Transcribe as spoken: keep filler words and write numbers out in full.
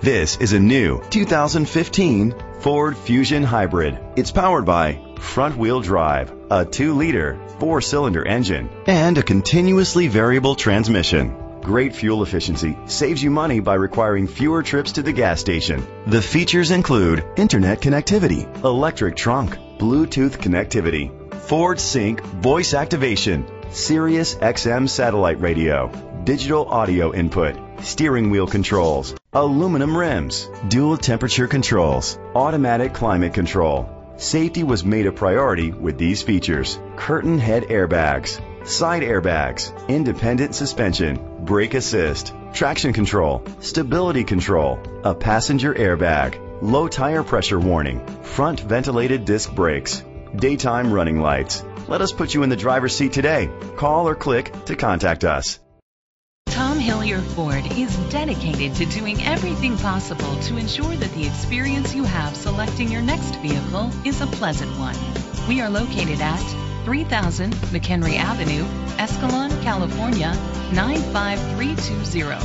This is a new two thousand fifteen Ford Fusion Hybrid. It's powered by front-wheel drive, a two liter, four cylinder engine, and a continuously variable transmission. Great fuel efficiency saves you money by requiring fewer trips to the gas station. The features include internet connectivity, electric trunk, Bluetooth connectivity, Ford Sync voice activation, Sirius X M satellite radio, digital audio input, steering wheel controls, aluminum rims, dual temperature controls, automatic climate control. Safety was made a priority with these features: curtain head airbags, side airbags, independent suspension, brake assist, traction control, stability control, a passenger airbag, low tire pressure warning, front ventilated disc brakes, daytime running lights. Let us put you in the driver's seat today. Call or click to contact us. Tom Hillier Ford is dedicated to doing everything possible to ensure that the experience you have selecting your next vehicle is a pleasant one. We are located at three thousand McHenry Avenue, Escalon, California, nine five three two zero.